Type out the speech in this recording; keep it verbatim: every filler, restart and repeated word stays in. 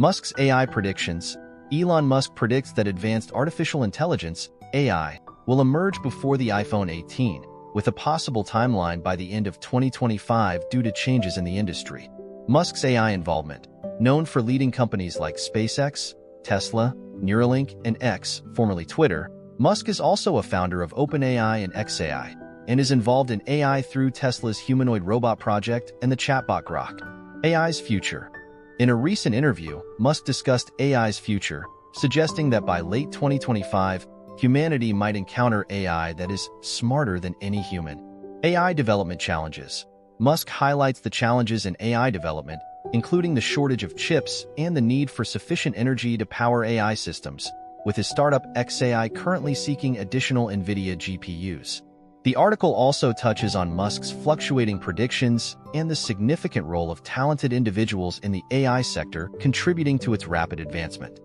Musk's A I predictions. Elon Musk predicts that advanced artificial intelligence, A I, will emerge before the iPhone eighteen, with a possible timeline by the end of twenty twenty-five due to changes in the industry. Musk's A I involvement, known for leading companies like SpaceX, Tesla, Neuralink, and X, formerly Twitter, Musk is also a founder of OpenAI and xAI, and is involved in A I through Tesla's humanoid robot project and the chatbot Grok. A I's future. In a recent interview, Musk discussed A I's future, suggesting that by late twenty twenty-five, humanity might encounter A I that is smarter than any human. A I development challenges. Musk highlights the challenges in A I development, including the shortage of chips and the need for sufficient energy to power A I systems, with his startup xAI currently seeking additional Nvidia G P Us. The article also touches on Musk's fluctuating predictions and the significant role of talented individuals in the A I sector contributing to its rapid advancement.